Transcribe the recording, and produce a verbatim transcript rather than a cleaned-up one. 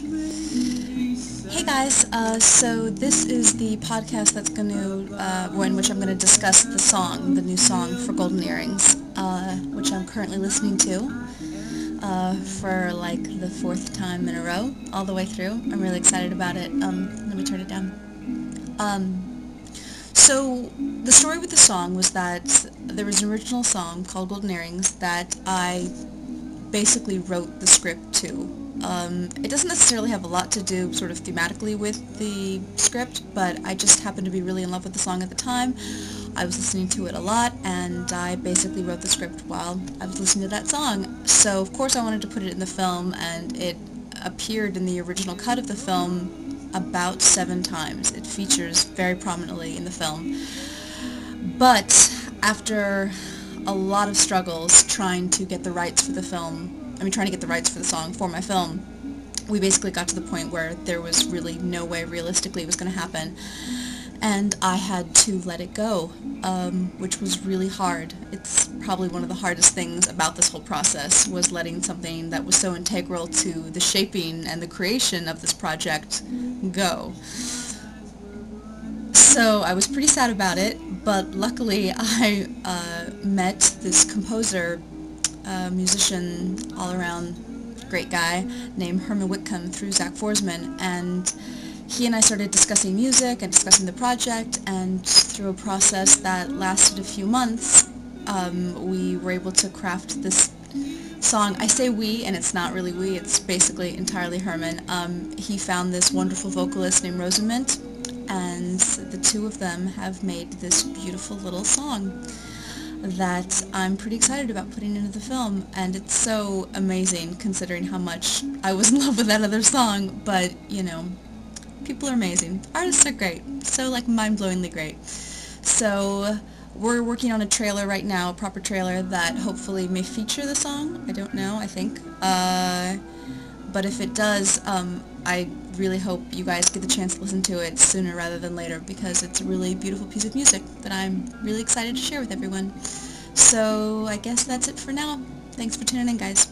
Hey guys, uh, so this is the podcast that's going to, uh, in which I'm going to discuss the song, the new song for Golden Earrings, uh, which I'm currently listening to uh, for like the fourth time in a row, all the way through. I'm really excited about it. Um, let me turn it down. Um, so the story with the song was that there was an original song called Golden Earrings that I basically wrote the script to. Um, it doesn't necessarily have a lot to do sort of thematically with the script, but I just happened to be really in love with the song at the time. I was listening to it a lot, and I basically wrote the script while I was listening to that song. So of course I wanted to put it in the film, and it appeared in the original cut of the film about seven times. It features very prominently in the film. But after a lot of struggles trying to get the rights for the film, I mean, trying to get the rights for the song for my film, we basically got to the point where there was really no way realistically it was going to happen, and I had to let it go, um, which was really hard. It's probably one of the hardest things about this whole process, was letting something that was so integral to the shaping and the creation of this project go. So I was pretty sad about it, but luckily I uh, met this composer, a musician, all-around great guy named Herman Whitcomb through Zach Forsman, and he and I started discussing music and discussing the project, and through a process that lasted a few months, um, we were able to craft this song. I say we, and it's not really we, it's basically entirely Herman. Um, he found this wonderful vocalist named Rosamond, and the two of them have made this beautiful little song that I'm pretty excited about putting into the film, and it's so amazing considering how much I was in love with that other song. But, you know, people are amazing. Artists are great. So, like, mind-blowingly great. So, we're working on a trailer right now, a proper trailer, that hopefully may feature the song. I don't know, I think. Uh, but if it does, um, I really hope you guys get the chance to listen to it sooner rather than later, because it's a really beautiful piece of music that I'm really excited to share with everyone. So I guess that's it for now. Thanks for tuning in, guys.